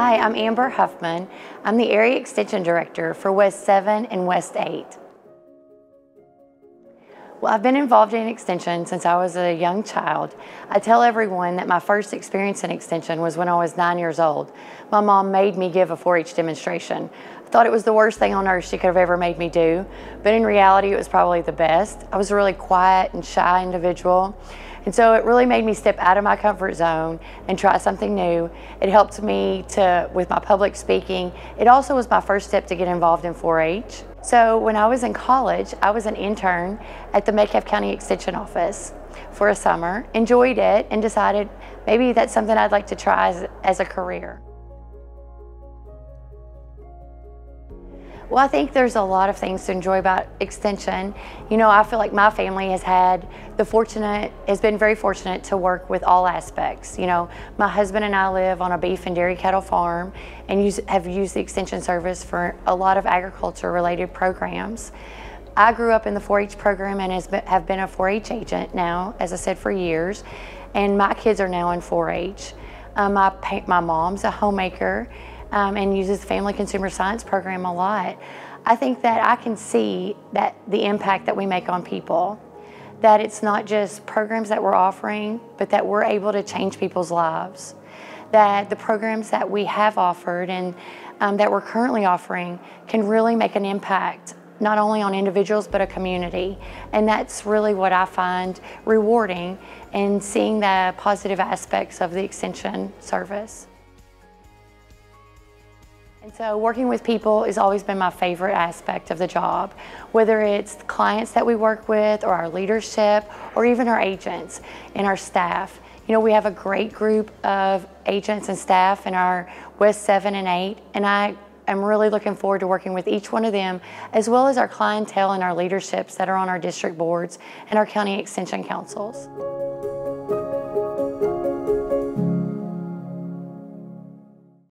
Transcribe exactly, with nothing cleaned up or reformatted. Hi, I'm Amber Huffman. I'm the Area Extension Director for West seven and West eight. Well, I've been involved in Extension since I was a young child. I tell everyone that my first experience in Extension was when I was nine years old. My mom made me give a four H demonstration. I thought it was the worst thing on earth she could have ever made me do, but in reality, it was probably the best. I was a really quiet and shy individual, and so it really made me step out of my comfort zone and try something new. It helped me to with my public speaking. It also was my first step to get involved in four H. So when I was in college, I was an intern at the Metcalfe County Extension office for a summer, enjoyed it, and decided maybe that's something I'd like to try as, as a career. Well, I think there's a lot of things to enjoy about Extension. You know, I feel like my family has had the fortunate, has been very fortunate to work with all aspects. You know, my husband and I live on a beef and dairy cattle farm and use, have used the Extension service for a lot of agriculture-related programs. I grew up in the four H program and has been, have been a four H agent now, as I said, for years. And my kids are now in four H. Um, my, my mom's a homemaker. Um, and uses the Family Consumer Science program a lot. I think that I can see that the impact that we make on people, that it's not just programs that we're offering, but that we're able to change people's lives, that the programs that we have offered and um, that we're currently offering can really make an impact not only on individuals but a community. And that's really what I find rewarding in seeing the positive aspects of the Extension service. And so working with people has always been my favorite aspect of the job, whether it's the clients that we work with or our leadership or even our agents and our staff. You know, we have a great group of agents and staff in our West seven and eight, and I am really looking forward to working with each one of them, as well as our clientele and our leaderships that are on our district boards and our county extension councils.